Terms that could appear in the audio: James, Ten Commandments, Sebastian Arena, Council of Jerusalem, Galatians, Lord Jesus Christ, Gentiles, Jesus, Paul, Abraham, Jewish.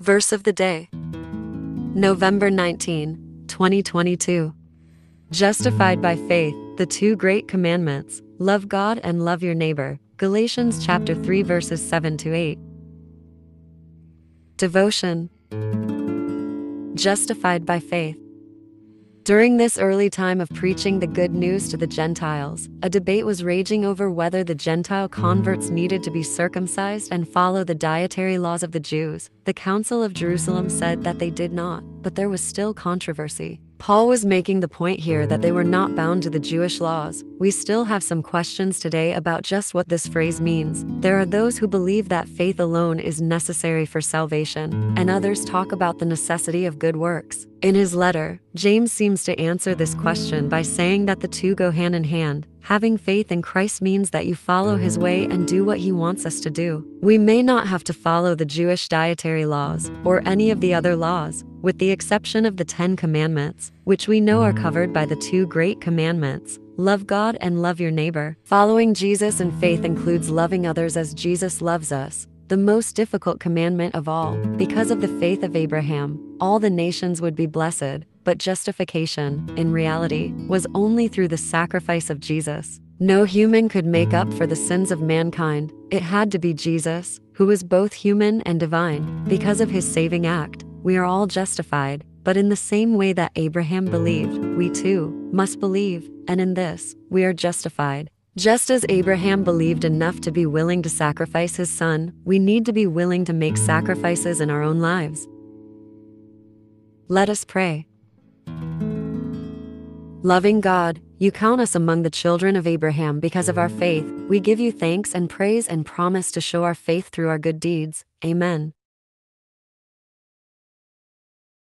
Verse of the day, November 19, 2022. Justified by faith, the two great commandments, love God and love your neighbor. Galatians chapter 3 verses 7 to 8. Devotion. Justified by faith. During this early time of preaching the good news to the Gentiles, a debate was raging over whether the Gentile converts needed to be circumcised and follow the dietary laws of the Jews. The Council of Jerusalem said that they did not, but there was still controversy. Paul was making the point here that they were not bound to the Jewish laws. We still have some questions today about just what this phrase means. There are those who believe that faith alone is necessary for salvation, and others talk about the necessity of good works. In his letter, James seems to answer this question by saying that the two go hand in hand. Having faith in Christ means that you follow his way and do what he wants us to do. We may not have to follow the Jewish dietary laws or any of the other laws, with the exception of the 10 commandments, which we know are covered by the two great commandments, love God and love your neighbor. Following Jesus in faith includes loving others as Jesus loves us, the most difficult commandment of all. Because of the faith of Abraham, all the nations would be blessed. But justification, in reality, was only through the sacrifice of Jesus. No human could make up for the sins of mankind. It had to be Jesus, who was both human and divine. Because of his saving act, we are all justified. But in the same way that Abraham believed, we too must believe, and in this, we are justified. Just as Abraham believed enough to be willing to sacrifice his son, we need to be willing to make sacrifices in our own lives. Let us pray. Loving God, you count us among the children of Abraham because of our faith. We give you thanks and praise and promise to show our faith through our good deeds. Amen.